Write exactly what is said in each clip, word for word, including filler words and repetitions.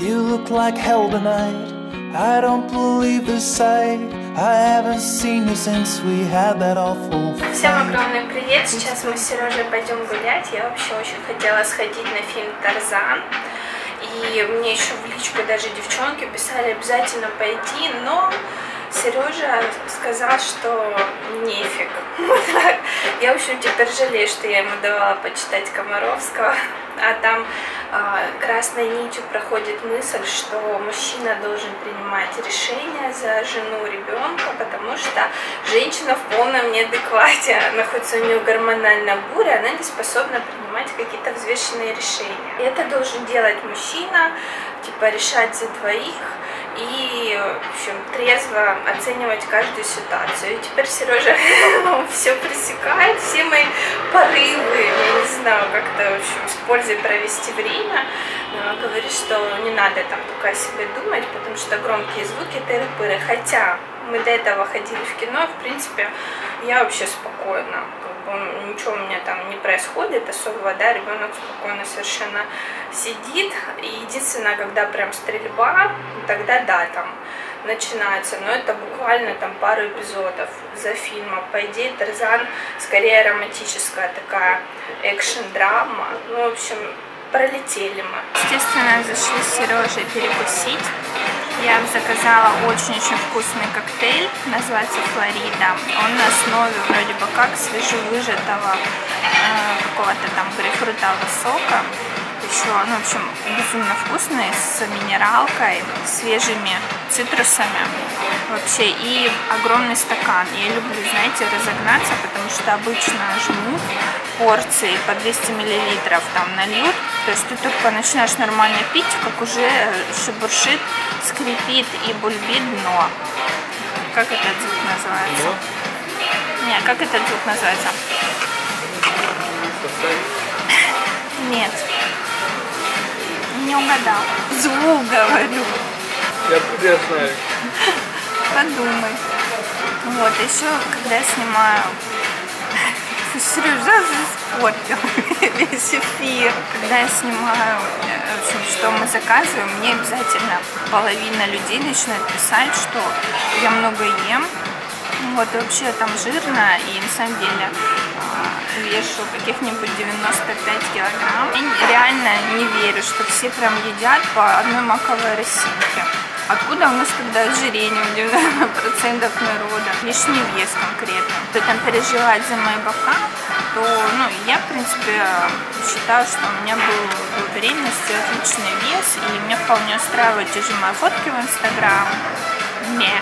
You look like hell tonight. I don't believe this sight. I haven't seen you since we had that awful fight. Всем огромный привет! Сейчас мы с Сережей пойдем гулять. Я вообще очень хотела сходить на фильм «Тарзан». И мне еще в личку даже девчонки писали обязательно пойти, но Сережа сказал, что нефиг. Я, в общем, теперь жалею, что я ему давала почитать Комаровского. А там э, красной нитью проходит мысль, что мужчина должен принимать решения за жену, ребенка, потому что женщина в полном неадеквате. Находится у нее гормональная буря, она не способна принимать какие-то взвешенные решения. Это должен делать мужчина, типа решать за двоих и, в общем, трезво оценивать каждую ситуацию. И теперь Сережа все пресекает, все мои порывы, я не знаю, как-то, в общем, с пользой провести время. Говорит, что не надо там только о себе думать, потому что громкие звуки тыры-пыры. Хотя мы до этого ходили в кино, в принципе, я вообще спокойна. Ничего у меня там не происходит особого, да, ребенок спокойно совершенно сидит. И единственное, когда прям стрельба, тогда да, там начинается, но это буквально там пару эпизодов за фильмом. По идее, Тарзан скорее романтическая такая экшн-драма. Ну, в общем, пролетели мы. Естественно, зашли с Сережей перекусить. Я заказала очень-очень вкусный коктейль, называется «Флорида». Он на основе вроде бы как свежевыжатого э, какого-то там грейпфрутового сока. Еще, ну, в общем, безумно вкусный, с минералкой, свежими цитрусами вообще. И огромный стакан. Я люблю, знаете, разогнаться, потому что обычно жмут порции по двести миллилитров там нальют. То есть ты только начинаешь нормально пить, как уже шебуршит, скрипит и бульбит дно. Как этот звук называется? Не, как этот звук называется? Нет. Не угадал. Звук говорю. Я знаю. Подумай. Вот, еще когда я снимаю... Сережа испортил весь эфир. Когда я снимаю, в общем, что мы заказываем, мне обязательно половина людей начинает писать, что я много ем. Вот, вообще там жирно, и на самом деле вешу каких-нибудь девяносто пять килограмм. Я реально не верю, что все прям едят по одной маковой росинке. Откуда у нас тогда ожирение у девяноста процентов народа? Лишний вес конкретно. Кто там переживает за мои бока, то, ну, я, в принципе, считаю, что у меня был в беременности отличный вес, и мне вполне устраивает те же мои фотки в Instagram. Не.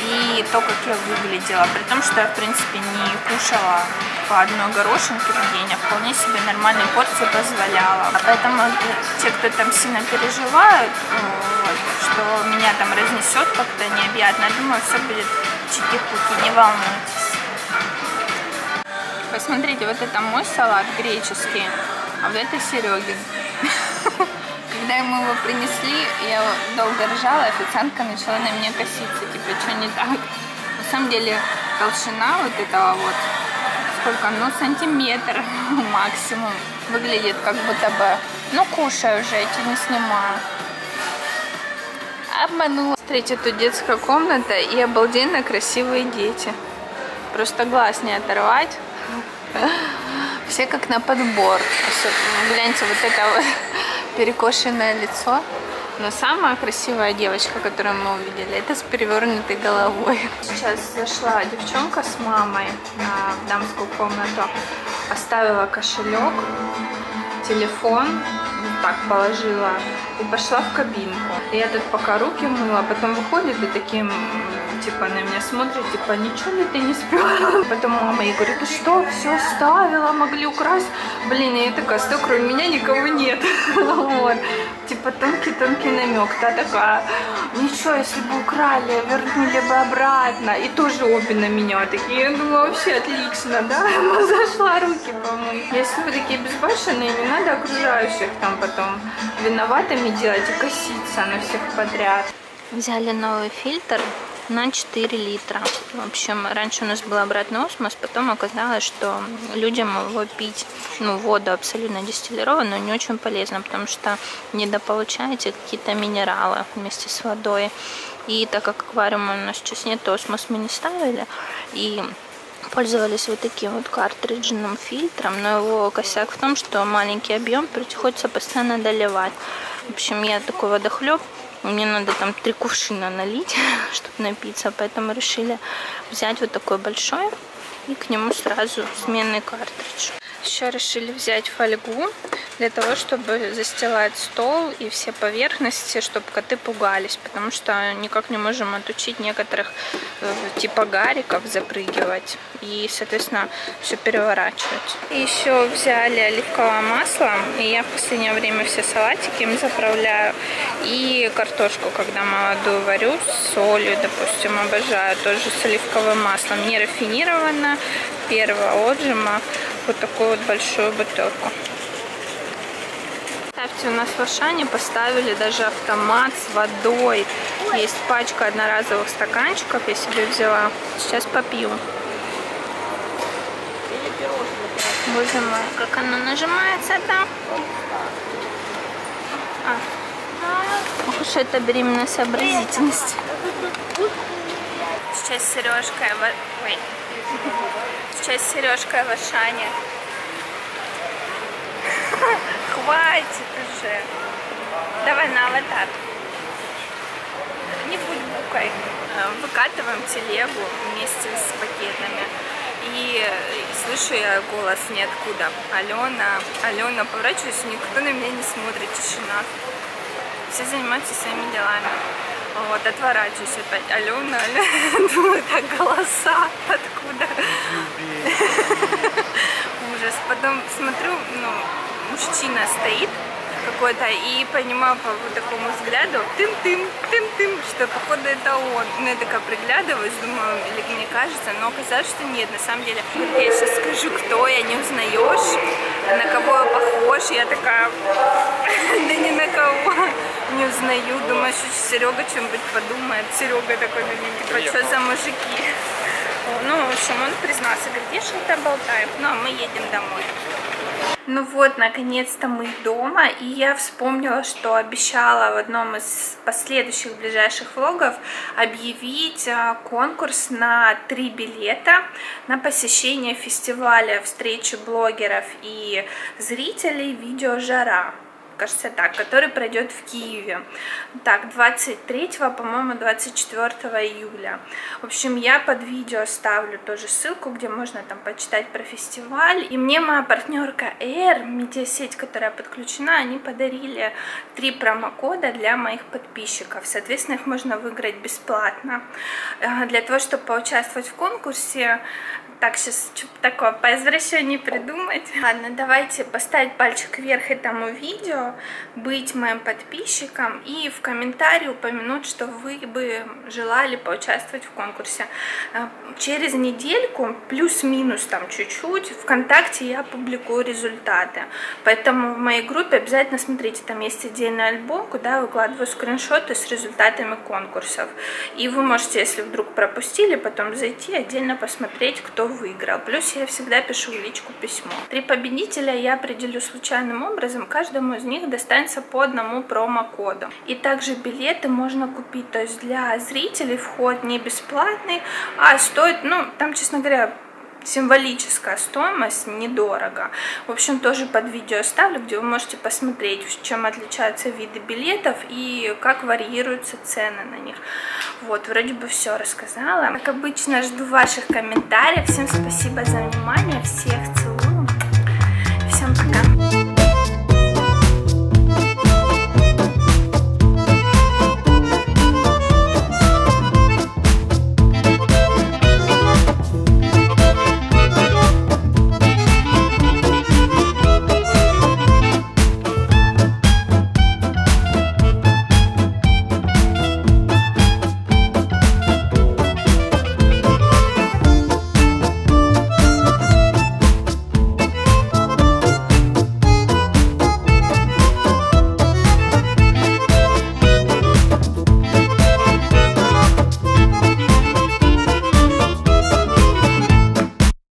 И то, как я выглядела, при том, что я, в принципе, не кушала по одной горошинке в день, а вполне себе нормальные порции позволяла. Поэтому те, кто там сильно переживают, вот, что меня там разнесет как-то необъятно, я думаю, все будет чики-пуки, не волнуйтесь. Посмотрите, вот это мой салат греческий, а вот это Серегин. Когда ему его принесли, я долго ржала, официантка начала на меня коситься, типа, что не так. На самом деле толщина вот этого вот, сколько, ну, сантиметр максимум, выглядит как будто бы, ну, кушаю уже, эти не снимаю. Обманула. Смотрите, тут детская комната и обалденно красивые дети. Просто глаз не оторвать. Все как на подбор. Гляньте, вот это вот перекошенное лицо. Но самая красивая девочка, которую мы увидели, это с перевернутой головой. Сейчас зашла девчонка с мамой в дамскую комнату. Оставила кошелек, телефон, вот так положила и пошла в кабинку. Я тут пока руки мыла, потом выходит и таким... Типа она меня смотрит, типа, ничего ли ты не спрятала? Потом мама ей говорит, ты что, все оставила, могли украсть? Блин, я такая, стой, кроме меня никого нет. Вот. Типа тонкий-тонкий намек. Та такая, ничего, если бы украли, вернули бы обратно. И тоже обе на меня такие, ну вообще отлично, да? Зашла руки помыть. Если вы такие безбашенные, не надо окружающих там потом виноватыми делать и коситься на всех подряд. Взяли новый фильтр. на четыре литра. В общем, раньше у нас был обратный осмос, потом оказалось, что людям его пить, ну, воду абсолютно дистиллированную, не очень полезно, потому что недополучаете какие-то минералы вместе с водой. И так как аквариума у нас сейчас нет, то осмос мы не ставили. И пользовались вот таким вот картриджным фильтром, но его косяк в том, что маленький объем, приходится постоянно доливать. В общем, я такой водохлеб, мне надо там три кувшина налить, чтобы напиться, поэтому решили взять вот такой большой и к нему сразу сменный картридж. Еще решили взять фольгу для того, чтобы застилать стол и все поверхности, чтобы коты пугались, потому что никак не можем отучить некоторых типа гариков запрыгивать и, соответственно, все переворачивать. И еще взяли оливковое масло, и я в последнее время все салатики им заправляю, и картошку, когда молодую варю, с солью, допустим, обожаю, тоже с оливковым маслом, не рафинированно, первого отжима, вот такую вот большую бутылку. Представьте, у нас в Ашане поставили даже автомат с водой. Есть пачка одноразовых стаканчиков, я себе взяла. Сейчас попью. Боже мой, как оно нажимается там. А. Ох уж это беременная сообразительность. Сейчас Сережка... Ой. Сейчас Сережка в Ашане. Хватит уже. Давай на аватар. Не будь букой. Выкатываем телегу вместе с пакетами. И слышу я голос ниоткуда. Алена, Алена, поворачиваюсь, никто на меня не смотрит, тишина. Все занимаются своими делами. Вот, отворачиваюсь опять. Алена, Алена, думаю, так голоса откуда. Ужас. Потом смотрю, ну... Мужчина стоит какой-то, и понимаю по вот такому взгляду, тым-тым-тым-тым, что походу это он. Ну, я такая приглядываюсь, думаю, или мне кажется, но оказалось, что нет, на самом деле. Я сейчас скажу, кто я, не узнаешь, на кого я похож, я такая, да ни на кого не узнаю, думаю, что Серега чем-нибудь подумает. Серега такой, ну, типа, что за мужики? Ну, в общем, он признался, говорит, я что-то болтаю, ну, а мы едем домой. Ну вот, наконец-то мы дома, и я вспомнила, что обещала в одном из последующих ближайших влогов объявить конкурс на три билета на посещение фестиваля встречи блогеров и зрителей «Видеожара», кажется так, который пройдет в Киеве. Так, двадцать третьего, по-моему, двадцать четвёртого июля. В общем, я под видео ставлю тоже ссылку, где можно там почитать про фестиваль. И мне моя партнерка Air, медиасеть, которая подключена, они подарили три промокода для моих подписчиков. Соответственно, их можно выиграть бесплатно. Для того, чтобы поучаствовать в конкурсе, так, сейчас что-то такое по извращению придумать. Ладно, давайте поставить пальчик вверх этому видео, быть моим подписчиком и в комментарии упомянуть, что вы бы желали поучаствовать в конкурсе. Через недельку, плюс-минус там чуть-чуть, ВКонтакте я публикую результаты. Поэтому в моей группе обязательно смотрите, там есть отдельный альбом, куда я выкладываю скриншоты с результатами конкурсов. И вы можете, если вдруг пропустили, потом зайти отдельно посмотреть, кто выиграл. Плюс я всегда пишу в личку письмо. Три победителя я определю случайным образом, каждому из них достанется по одному промокоду. И также билеты можно купить, то есть для зрителей вход не бесплатный, а стоит, ну, там, честно говоря, символическая стоимость, недорого. В общем, тоже под видео ставлю, где вы можете посмотреть, чем отличаются виды билетов и как варьируются цены на них. Вот, вроде бы все рассказала. Как обычно, жду ваших комментариев. Всем спасибо за внимание, всех целую.